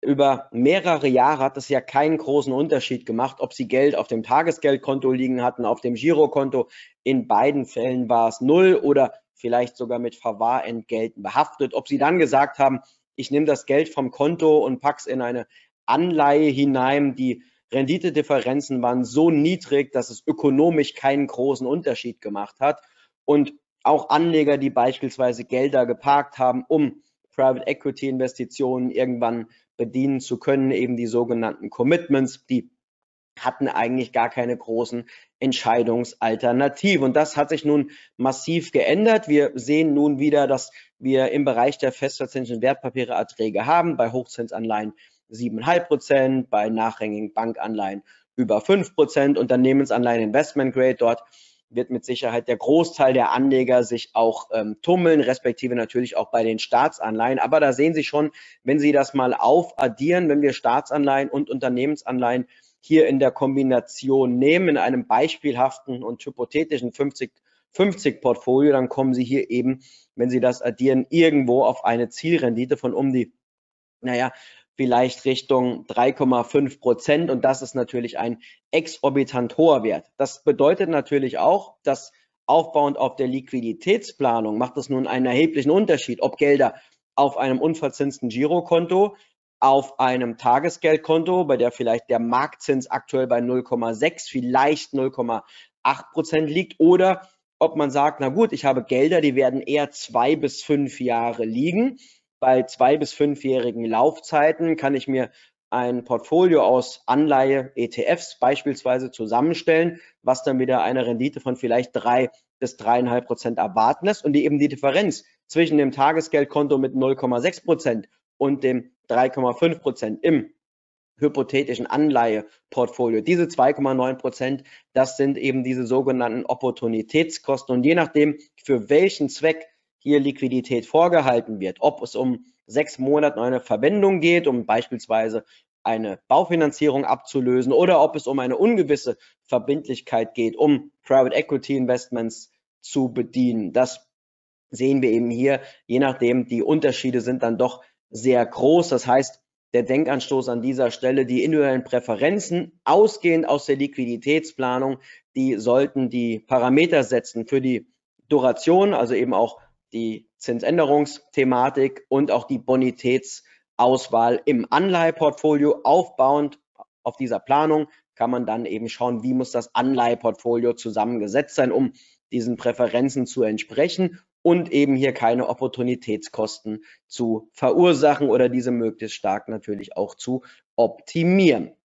über mehrere Jahre hat es ja keinen großen Unterschied gemacht, ob sie Geld auf dem Tagesgeldkonto liegen hatten, auf dem Girokonto. In beiden Fällen war es 0 oder vielleicht sogar mit Verwahrentgelten behaftet. Ob sie dann gesagt haben, ich nehme das Geld vom Konto und packe es in eine Anleihe hinein, die Renditedifferenzen waren so niedrig, dass es ökonomisch keinen großen Unterschied gemacht hat. Und auch Anleger, die beispielsweise Gelder geparkt haben, um Private Equity Investitionen irgendwann bedienen zu können, eben die sogenannten Commitments, die hatten eigentlich gar keine großen Entscheidungsalternativen. Und das hat sich nun massiv geändert. Wir sehen nun wieder, dass wir im Bereich der festverzinslichen Wertpapiere Erträge haben, bei Hochzinsanleihen 7,5%, bei nachrangigen Bankanleihen über 5%, Unternehmensanleihen Investment Grade. Dort wird mit Sicherheit der Großteil der Anleger sich auch tummeln, respektive natürlich auch bei den Staatsanleihen. Aber da sehen Sie schon, wenn Sie das mal aufaddieren, wenn wir Staatsanleihen und Unternehmensanleihen hier in der Kombination nehmen, in einem beispielhaften und hypothetischen 50-50-Portfolio, dann kommen Sie hier eben, wenn Sie das addieren, irgendwo auf eine Zielrendite von um die, naja, vielleicht Richtung 3,5%, und das ist natürlich ein exorbitant hoher Wert. Das bedeutet natürlich auch, dass aufbauend auf der Liquiditätsplanung macht es nun einen erheblichen Unterschied, ob Gelder auf einem unverzinsten Girokonto, auf einem Tagesgeldkonto, bei der vielleicht der Marktzins aktuell bei 0,6, vielleicht 0,8% liegt, oder ob man sagt, na gut, ich habe Gelder, die werden eher 2 bis 5 Jahre liegen. Bei 2- bis 5-jährigen Laufzeiten kann ich mir ein Portfolio aus Anleihe, ETFs beispielsweise zusammenstellen, was dann wieder eine Rendite von vielleicht 3 bis 3,5% erwarten lässt, und die eben die Differenz zwischen dem Tagesgeldkonto mit 0,6% und dem 3,5% im hypothetischen Anleiheportfolio. Diese 2,9%, das sind eben diese sogenannten Opportunitätskosten, und je nachdem, für welchen Zweck hier Liquidität vorgehalten wird, ob es um 6 Monate eine Verwendung geht, um beispielsweise eine Baufinanzierung abzulösen, oder ob es um eine ungewisse Verbindlichkeit geht, um Private Equity Investments zu bedienen. Das sehen wir eben hier, je nachdem, die Unterschiede sind dann doch sehr groß. Das heißt, der Denkanstoß an dieser Stelle, die individuellen Präferenzen ausgehend aus der Liquiditätsplanung, die sollten die Parameter setzen für die Duration, also eben auch die Zinsänderungsthematik und auch die Bonitätsauswahl im Anleiheportfolio. Aufbauend auf dieser Planung kann man dann eben schauen, wie muss das Anleiheportfolio zusammengesetzt sein, um diesen Präferenzen zu entsprechen und eben hier keine Opportunitätskosten zu verursachen oder diese möglichst stark natürlich auch zu optimieren.